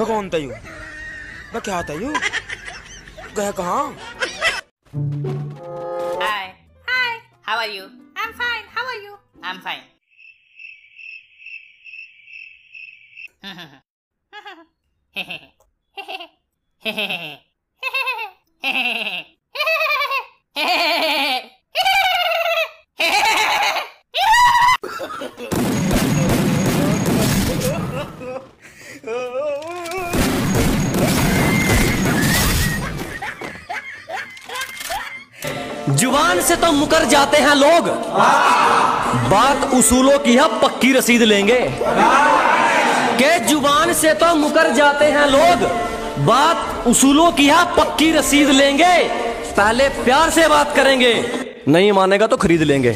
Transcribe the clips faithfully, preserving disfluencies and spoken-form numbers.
मैं कौन तयू, मैं क्या तयू, गया कहाँ? Hi, hi, how are you? I'm fine. How are you? I'm fine. जुबान से तो मुकर जाते हैं लोग, बात उसूलों की है पक्की रसीद लेंगे। के जुबान से तो मुकर जाते हैं लोग, बात उसूलों की है पक्की रसीद लेंगे। पहले प्यार से बात करेंगे, नहीं मानेगा तो खरीद लेंगे।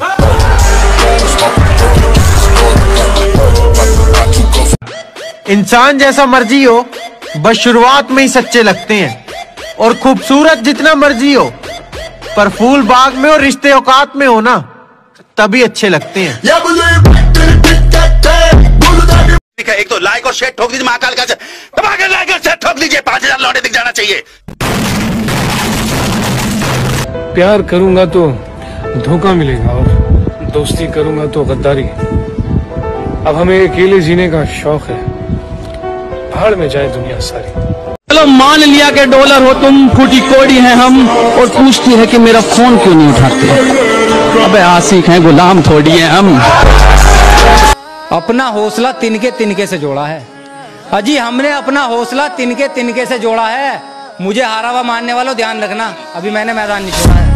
इंसान जैसा मर्जी हो, बस शुरुआत में ही सच्चे लगते हैं। और खूबसूरत जितना मर्जी हो, पर फूल बाग में और रिश्ते औकात में हो ना, तभी अच्छे लगते हैं। एक तो लाइक और शेयर ठोक दीजिए महाकाल का, तबाके लाइक और शेयर ठोक दीजिए। पांच हजार लौटे दिख जाना चाहिए। प्यार करूंगा तो धोखा मिलेगा और दोस्ती करूंगा तो गद्दारी। अब हमें अकेले जीने का शौक है, भाड़ में जाए दुनिया सारी। चलो मान लिया के डॉलर हो तुम, फूटी कोड़ी है हम, और पूछती है कि मेरा फोन क्यों नहीं उठाते। अबे आशिक हैं, गुलाम थोड़ी है हम। अपना हौसला तिनके तिनके से जोड़ा है अजी, हमने अपना हौसला तिनके तिनके से जोड़ा है। मुझे हारा हुआ मानने वालों ध्यान रखना, अभी मैंने मैदान नहीं छोड़ा है।